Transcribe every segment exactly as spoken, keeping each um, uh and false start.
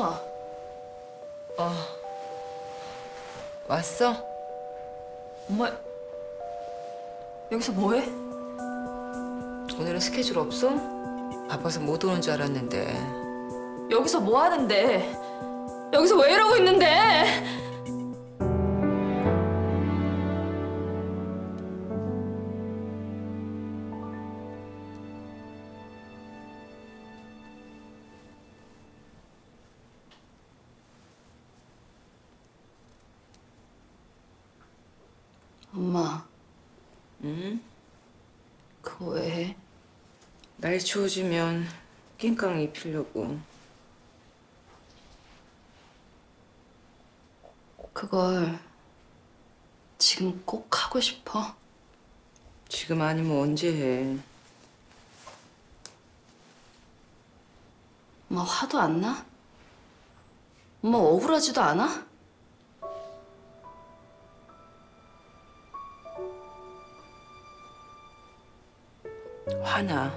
성아. 어. 왔어? 엄마, 여기서 뭐해? 오늘은 스케줄 없어? 바빠서 못 오는 줄 알았는데. 여기서 뭐 하는데? 여기서 왜 이러고 있는데? 엄마. 응? 그거 왜 해? 날 추워지면 낑깡 입히려고. 그걸 지금 꼭 하고 싶어? 지금 아니면 언제 해? 엄마 화도 안 나? 엄마 억울하지도 않아? 화나.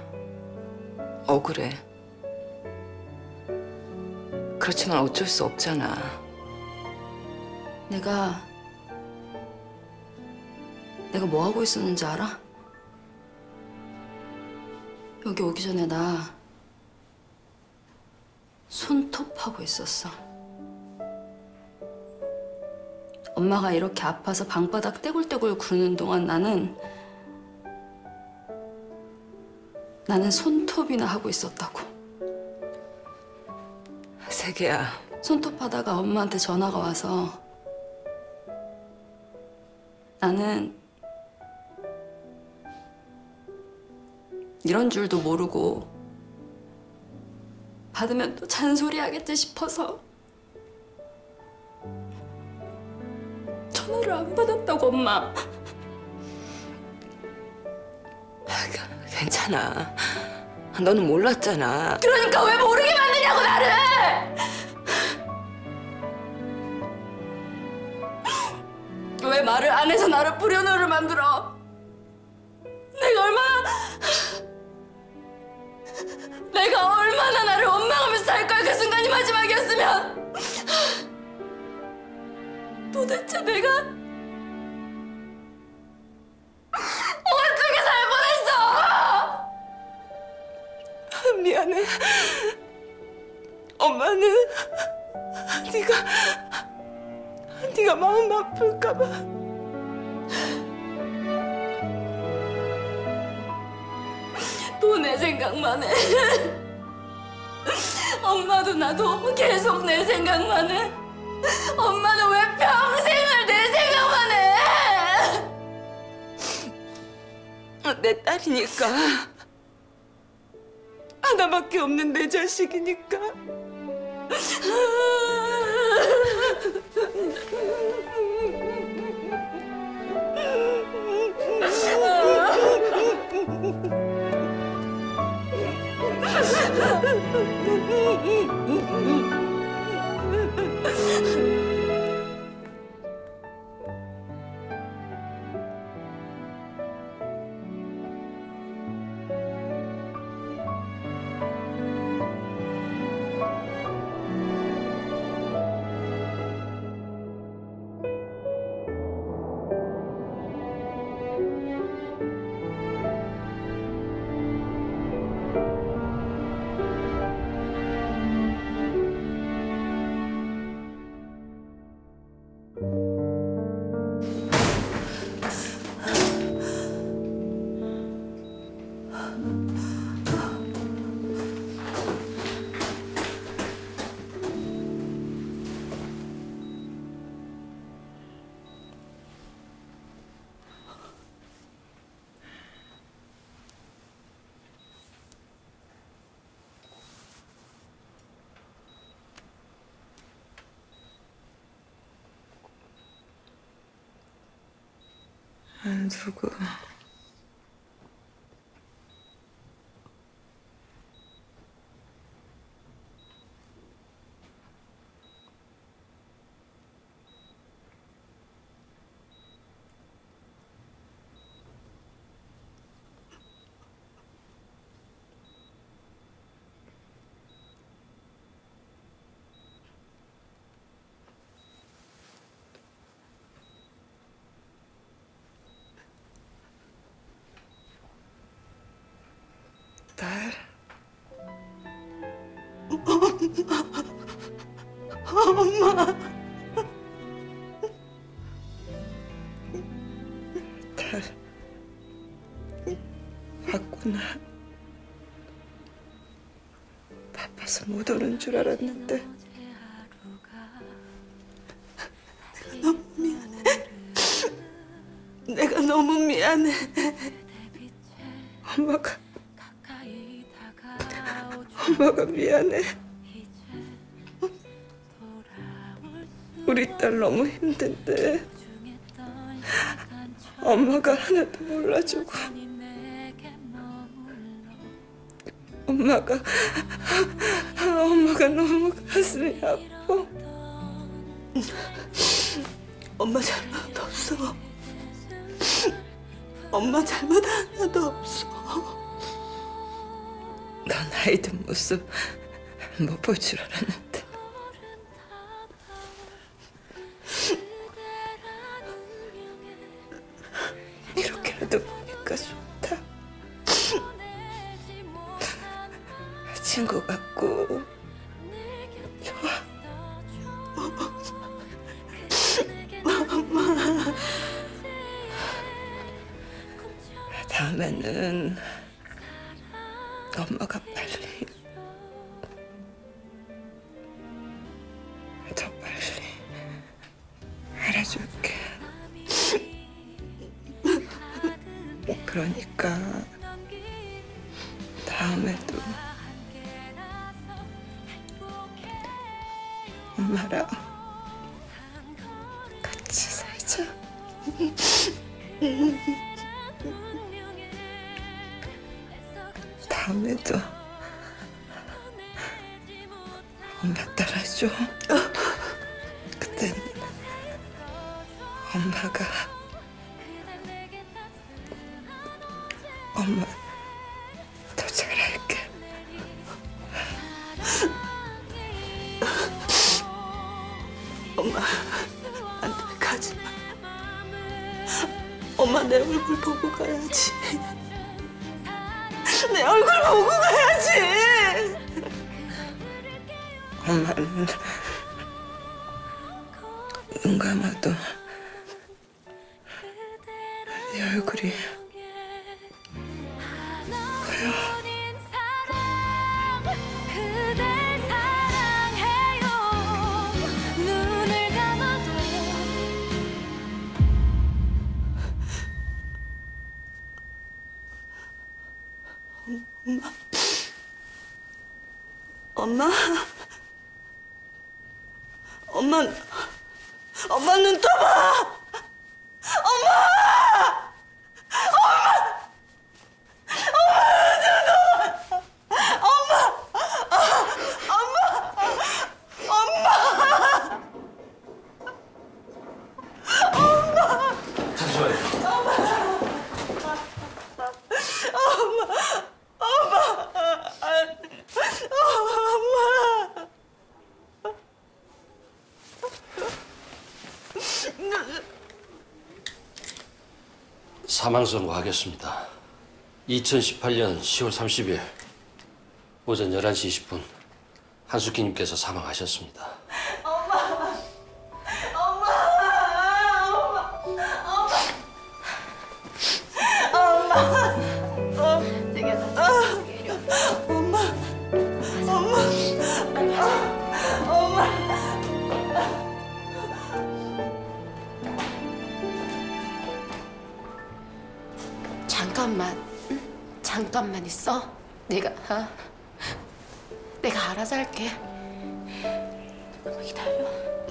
억울해. 그렇지만 어쩔 수 없잖아. 내가... 내가 뭐 하고 있었는지 알아? 여기 오기 전에 나 손톱하고 있었어. 엄마가 이렇게 아파서 방바닥 떼굴떼굴 구르는 동안 나는 나는 손톱이나 하고 있었다고. 세계야. 손톱하다가 엄마한테 전화가 와서 나는 이런 줄도 모르고 받으면 또 잔소리 하겠지 싶어서 전화를 안 받았다고, 엄마. 괜찮아. 너는 몰랐잖아. 그러니까 왜 모르게 만드냐고 나를! 왜 말을 안 해서 나를 불효녀를 만들어? 내가 얼마나... 내가 얼마나 나를 원망하면서 살 거야, 그 순간이 마지막이었으면! 도대체 내가... 미안해. 엄마는 네가 네가 마음 아플까 봐. 또 내 생각만 해. 엄마도 나도 계속 내 생각만 해. 엄마는 왜 평생을 내 생각만 해? 내 딸이니까. 하나밖에 없는 내 자식이니까. 한숙아. 엄마. 다 왔구나. 바빠서 못 오는 줄 알았는데. 내가 너무 미안해. 내가 너무 미안해. 엄마가. 엄마가 미안해. 우리 딸 너무 힘든데 엄마가 하나도 몰라주고 엄마가 엄마가 너무 가슴이 아파. 엄마 잘못 없어. 엄마 잘못 하나도 없어. 넌 아이들 모습 못 볼 줄 알았는데. 이렇게라도 보니까 좋다. 친구 같고 좋아. 엄마. 다음에는 엄마가 빨리 더 빨리 알아줄게. 그러니까 다음에도 엄마랑 같이 살자. 다음에도 엄마 따라줘. 그땐 엄마가 엄마 더 잘할게. 엄마 안 돼, 가지마. 엄마 내 얼굴 보고 가야지. 내 얼굴 보고 가야지. 엄마는 눈 감아도 네 얼굴이 보여. 엄마. 엄마. 엄마. 엄마 눈 떠봐. 엄마. 엄마. 엄마 눈 떠봐. 엄마. 엄마. 엄마. 엄마. 잠시만요. 엄마. 엄마. 사망 선고하겠습니다. 이천십팔년 시월 삼십일 오전 열한시 이십분 한숙희님께서 사망하셨습니다. 엄마! 엄마! 엄마! 엄마! 엄마! 엄마! 엄마! 잠깐만, 응? 잠깐만 있어. 내가, 어? 내가 알아서 할게. 기다려.